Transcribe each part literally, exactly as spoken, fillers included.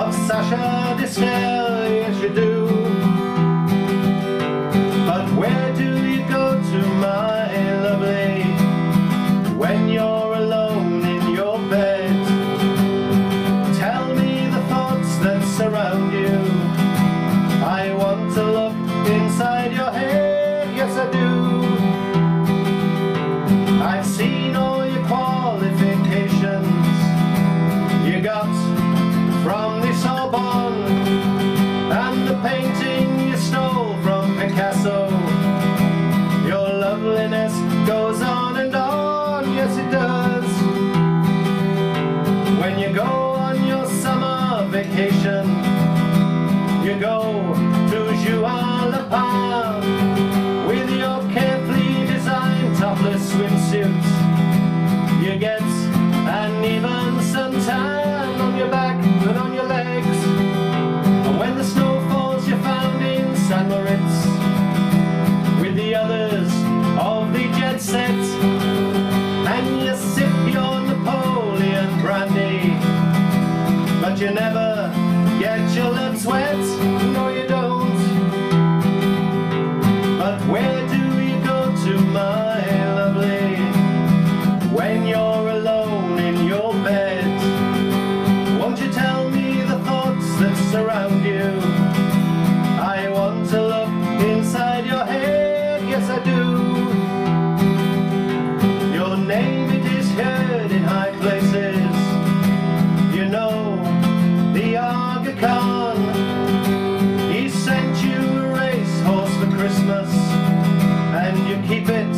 of such a despair, yes you do. But where do you go to, my lovely, when you're alone in your bed? Tell me the thoughts that surround you. I want to look inside your head, yes I do. I've seen all your qualifications you got from the Sorbonne, and the painting you stole from Picasso. Your loveliness goes on and on, yes it does. When you go on your summer vacation, you go to Juan-le-Pin with your carefully designed topless swimsuits. You get an even suntan on your back and on your legs, and when the snow falls you're found in San Moritz with the others of the jet set, and you sip your Napoleon brandy, but you never get your lips wet, no you don't. But where do you go to, my lovely, when you're alone in your bed? Won't you tell me the thoughts that surround you? I want to look inside your head, yes I do. Your name, it is heard in high places, you know, the Aga Khan. He sent you a racehorse for Christmas, and you keep it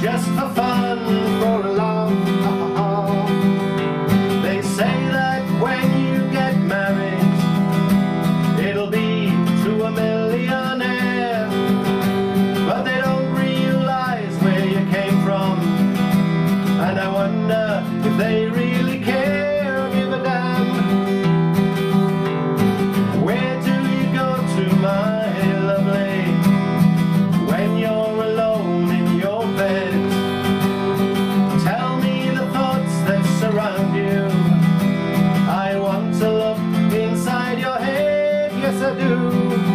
just for fun, for love. They say that when you get married, it'll be to a millionaire, but they don't realize where you came from, and I wonder if they really care or give a damn. Where do you go to, my lovely, when you're alone in your bed? Tell me the thoughts that surround you. I want to look inside your head, yes I do.